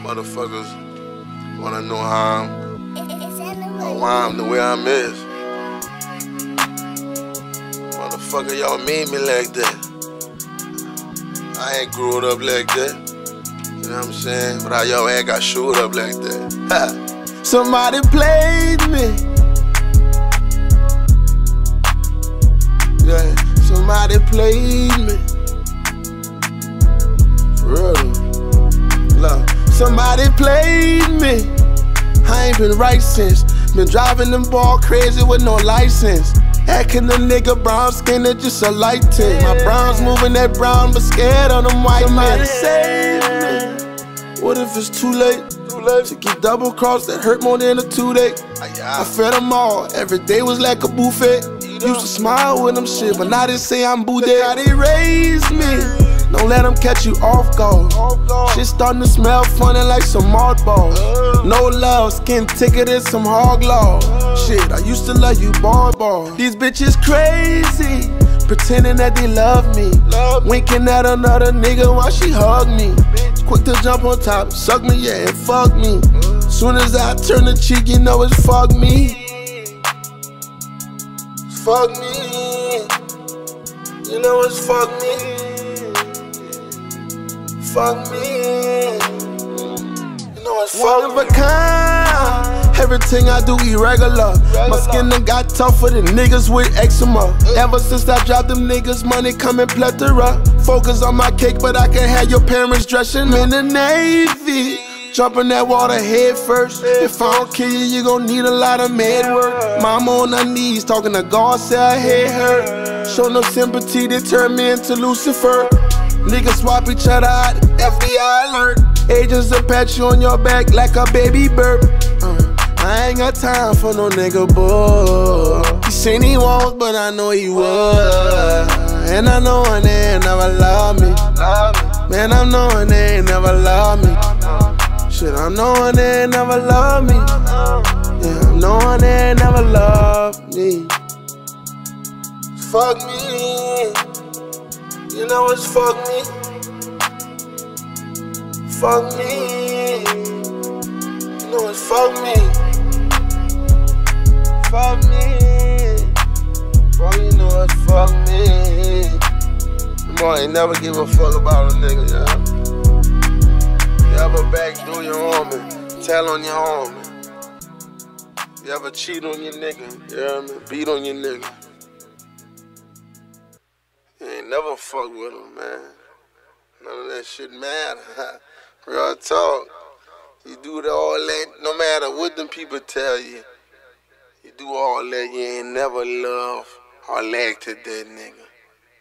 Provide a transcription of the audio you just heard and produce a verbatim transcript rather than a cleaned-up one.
Motherfuckers wanna know how I'm, or why I'm the way I'm is. Motherfucker, y'all made me like that. I ain't growed up like that. You know what I'm saying? But I y'all ain't got showed up like that. Ha. Somebody played me. Yeah, somebody played me. For real. Love. Somebody played me. I ain't been right since. Been driving them ball crazy with no license. Acting the nigga brown skin that just a light tint. My brown's moving that brown, but scared on them white men. Somebody save me. What if it's too late? Too late to get double crossed that hurt more than a toothache. I fed them all. Every day was like a buffet. Used to smile with them shit, but now they say I'm boo dead. How they raised me. Don't let them catch you off guard. Shit starting to smell funny like some mothballs. No love, skin thicker than some hog law. Shit, I used to love you, bar bar. These bitches crazy, pretending that they love me. Winking at another nigga while she hug me. Quick to jump on top, suck me, yeah, and fuck me. Soon as I turn the cheek, you know it's fuck me. Fuck me, you know it's fuck me, fuck me, you know it's fuck me. One of a kind, everything I do irregular. My skin done got tougher than niggas with eczema. Ever since I dropped them niggas, money coming plethora. Focus on my cake, but I can have your parents dressing in the Navy. Jumping that water head first. If I don't kill you, you gon' need a lot of med work. Mama on her knees, talking to God, say her head hurt. Show no sympathy, they turn me into Lucifer. Niggas swap each other out, F B I alert. Agents will pat you on your back like a baby bird. uh, I ain't got time for no nigga boy. He seen he won't, but I know he would. And I know they ain't never love me. Man, I'm knowing they ain't never love me. Shit, I'm knowing they ain't never love me. Yeah, I'm knowing they ain't never love me. Fuck me. You know it's fuck me. Fuck me. You know it's fuck me. Fuck me. Fuck, you know it's fuck me. Come on, ain't never give a fuck about a nigga, yeah. You ever backdo your homie, tell on your homie. You ever cheat on your nigga, you know what I mean? Beat on your nigga. You ain't never fuck with him, man. None of that shit matter. Real talk. You do all that, no matter what them people tell you. You do all that, you ain't never love or lag to that nigga.